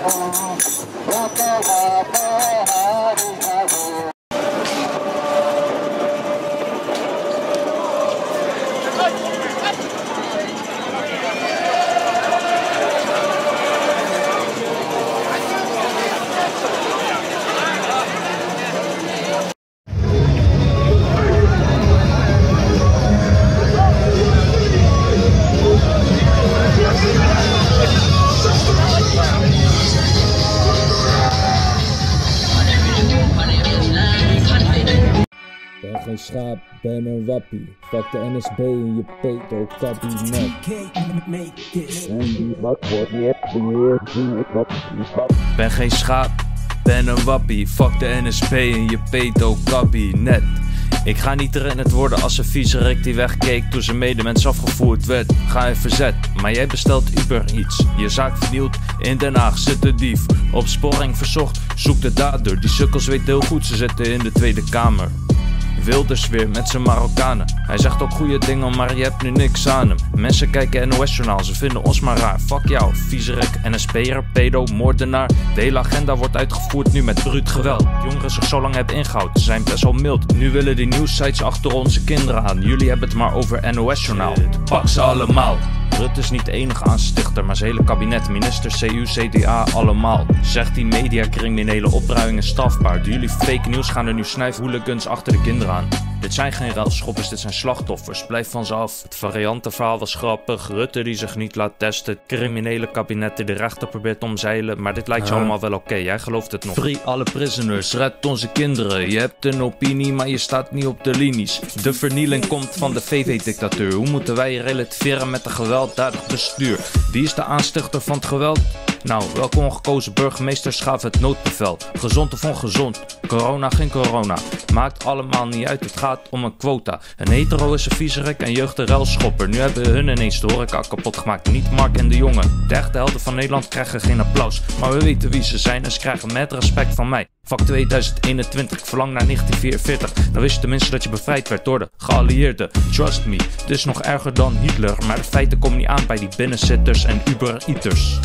Ben geen schaap, ben een wappie. Fuck de NSB in je pedo-kabinet. En die wat wordt niet meer, zie ik wat. Ben geen schaap, ben een wappie. Fuck de NSB in je pedo-kabinet. Ik ga niet herinnerd worden als een viezerik die wegkeek toen zijn medemens afgevoerd werd. Ga in verzet, maar jij bestelt Uber iets. Je zaak vernield, in Den Haag zit de dief. Opsporing verzocht, zoek de dader. Die sukkels weten heel goed, ze zitten in de Tweede Kamer. Wilders weer met zijn Marokkanen. Hij zegt ook goede dingen, maar je hebt nu niks aan hem. Mensen kijken NOS-journaal, ze vinden ons maar raar. Fuck jou, viezerik, NSP'er, pedo, moordenaar. De hele agenda wordt uitgevoerd nu met bruut geweld. Jongeren zich zo lang hebben ingehouden, ze zijn best wel mild. Nu willen die nieuwssites achter onze kinderen aan. Jullie hebben het maar over NOS-journaal. Pak ze allemaal. Rutte is niet de enige aanstichter, maar zijn hele kabinet, minister, CU, CDA, allemaal. Zegt die mediacriminele opruiing is strafbaar. Door jullie fake nieuws gaan er nu snuifhooligans achter de kinderen aan. Dit zijn geen ruilschoppers, dit zijn slachtoffers, blijf van ze af. Het variantenverhaal was grappig, Rutte die zich niet laat testen. Criminele kabinetten die de rechter probeert omzeilen, maar dit lijkt je allemaal wel oké, jij gelooft het nog. Free alle prisoners, red onze kinderen. Je hebt een opinie, maar je staat niet op de linies. De vernieling komt van de VV-dictatuur. Hoe moeten wij relativeren met de gewelddadig bestuur? Wie is de aanstichter van het geweld? Nou, welke ongekozen burgemeesters gaven het noodbevel? Gezond of ongezond? Corona, geen corona. Maakt allemaal niet uit, het gaat om een quota. Een hetero is een viezerik en jeugd een ruilschopper. Nu hebben hun ineens de horeca kapot gemaakt. Niet Mark en de Jongen. De echte helden van Nederland krijgen geen applaus. Maar we weten wie ze zijn en ze krijgen met respect van mij. Fuck 2021, ik verlang naar 1944. Dan wist je tenminste dat je bevrijd werd door de geallieerden. Trust me, het is nog erger dan Hitler. Maar de feiten komen niet aan bij die binnenzitters en Uber-eaters.